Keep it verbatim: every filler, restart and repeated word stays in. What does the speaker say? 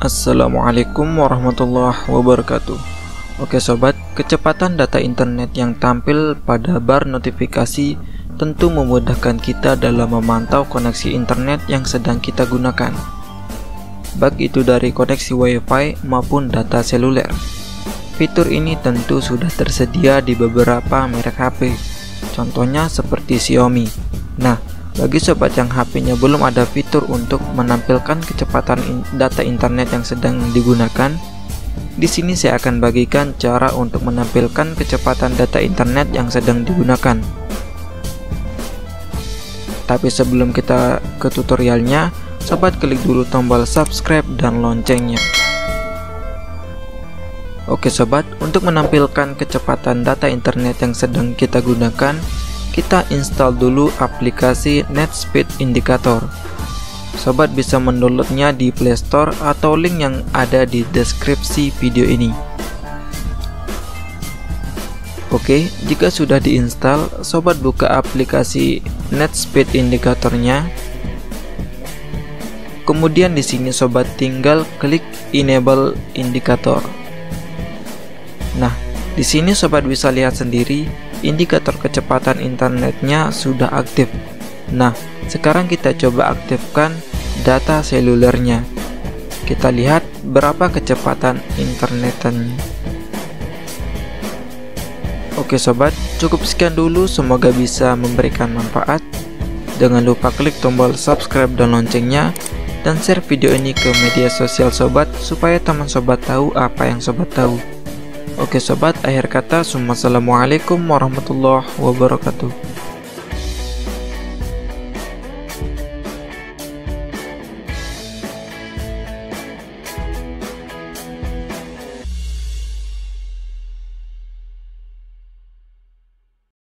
Assalamualaikum warahmatullahi wabarakatuh. Oke sobat, kecepatan data internet yang tampil pada bar notifikasi tentu memudahkan kita dalam memantau koneksi internet yang sedang kita gunakan, baik itu dari koneksi wifi maupun data seluler. Fitur ini tentu sudah tersedia di beberapa merek H P, contohnya seperti Xiaomi. Nah, bagi sobat yang H P-nya belum ada fitur untuk menampilkan kecepatan in data internet yang sedang digunakan, di sini saya akan bagikan cara untuk menampilkan kecepatan data internet yang sedang digunakan. Tapi sebelum kita ke tutorialnya, sobat klik dulu tombol subscribe dan loncengnya. Oke sobat, untuk menampilkan kecepatan data internet yang sedang kita gunakan, kita install dulu aplikasi Net Speed Indikator. Sobat bisa mendownloadnya di Play Store atau link yang ada di deskripsi video ini. Oke, jika sudah diinstal, sobat buka aplikasi Net Speed Indikatornya. Kemudian di sini sobat tinggal klik Enable Indikator. Nah, di sini sobat bisa lihat sendiri, indikator kecepatan internetnya sudah aktif. Nah, sekarang kita coba aktifkan data selulernya. Kita lihat berapa kecepatan internetannya. Oke sobat, cukup sekian dulu, semoga bisa memberikan manfaat. Jangan lupa klik tombol subscribe dan loncengnya, dan share video ini ke media sosial sobat supaya teman sobat tahu apa yang sobat tahu. Oke sobat, akhir kata, assalamualaikum warahmatullahi wabarakatuh.